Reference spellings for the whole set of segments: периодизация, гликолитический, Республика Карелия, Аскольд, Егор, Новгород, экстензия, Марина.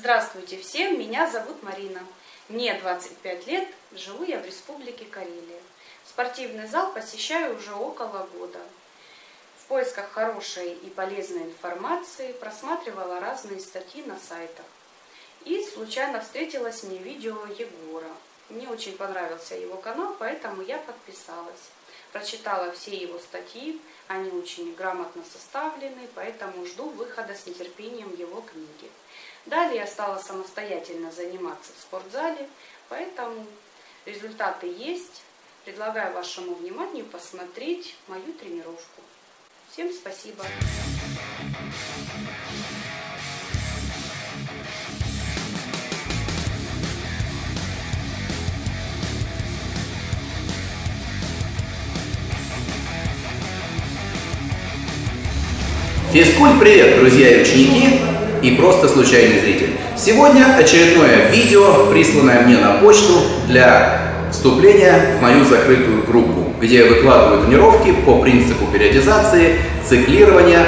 Здравствуйте всем, меня зовут Марина. Мне 25 лет, живу я в Республике Карелия. Спортивный зал посещаю уже около года. В поисках хорошей и полезной информации просматривала разные статьи на сайтах. И случайно встретилось мне видео Егора. Мне очень понравился его канал, поэтому я подписалась. Прочитала все его статьи, они очень грамотно составлены, поэтому жду выхода с нетерпением его книги. Далее я стала самостоятельно заниматься в спортзале, поэтому результаты есть. Предлагаю вашему вниманию посмотреть мою тренировку. Всем спасибо! Физкульт-привет, друзья и ученики, и просто случайный зритель. Сегодня очередное видео, присланное мне на почту для вступления в мою закрытую группу, где я выкладываю тренировки по принципу периодизации, циклирования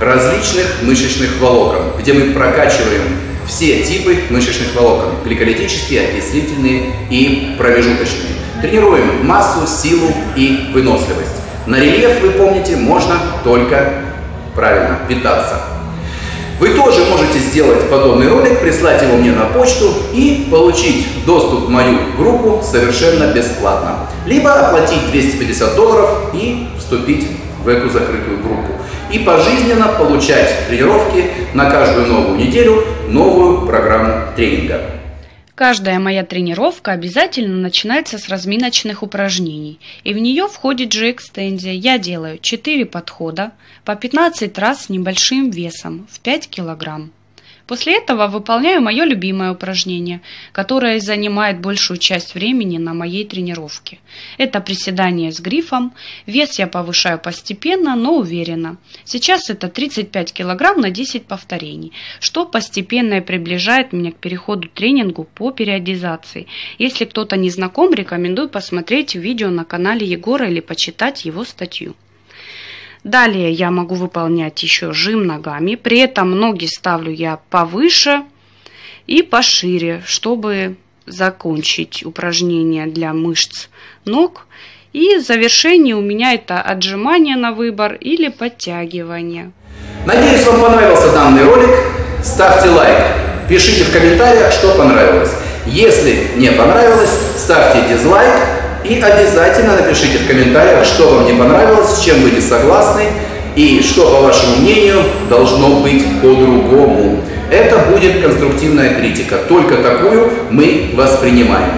различных мышечных волокон, где мы прокачиваем все типы мышечных волокон – гликолитические, окислительные и промежуточные. Тренируем массу, силу и выносливость. На рельеф, вы помните, можно только правильно питаться. Вы тоже можете сделать подобный ролик, прислать его мне на почту и получить доступ в мою группу совершенно бесплатно. Либо оплатить $250 и вступить в эту закрытую группу. И пожизненно получать тренировки на каждую новую неделю, новую программу тренинга. Каждая моя тренировка обязательно начинается с разминочных упражнений, и в нее входит же экстензия. Я делаю 4 подхода по 15 раз с небольшим весом в 5 кг. После этого выполняю мое любимое упражнение, которое занимает большую часть времени на моей тренировке. Это приседание с грифом. Вес я повышаю постепенно, но уверенно. Сейчас это 35 кг на 10 повторений, что постепенно и приближает меня к переходу к тренингу по периодизации. Если кто-то не знаком, рекомендую посмотреть видео на канале Егора или почитать его статью. Далее я могу выполнять еще жим ногами, при этом ноги ставлю я повыше и пошире, чтобы закончить упражнение для мышц ног. И завершение у меня это отжимание на выбор или подтягивание. Надеюсь, вам понравился данный ролик. Ставьте лайк, пишите в комментариях, что понравилось. Если не понравилось, ставьте дизлайк. И обязательно напишите в комментариях, что вам не понравилось, с чем вы не согласны и что, по вашему мнению, должно быть по-другому. Это будет конструктивная критика, только такую мы воспринимаем.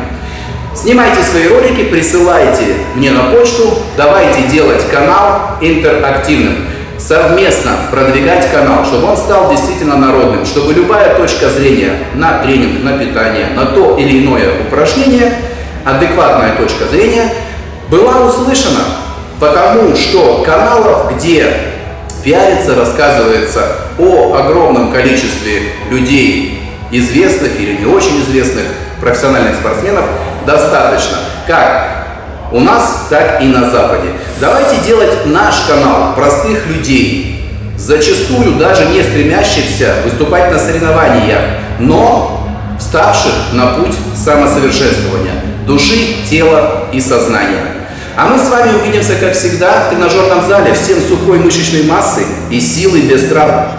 Снимайте свои ролики, присылайте мне на почту, давайте делать канал интерактивным, совместно продвигать канал, чтобы он стал действительно народным, чтобы любая точка зрения на тренинг, на питание, на то или иное упражнение – адекватная точка зрения была услышана, потому что каналов, где пиарится, рассказывается о огромном количестве людей, известных или не очень известных профессиональных спортсменов, достаточно, как у нас, так и на Западе. Давайте делать наш канал простых людей, зачастую даже не стремящихся выступать на соревнованиях, но вставших на путь самосовершенствования души, тела и сознания. А мы с вами увидимся, как всегда, в тренажерном зале. Всем сухой мышечной массы и силы без травм.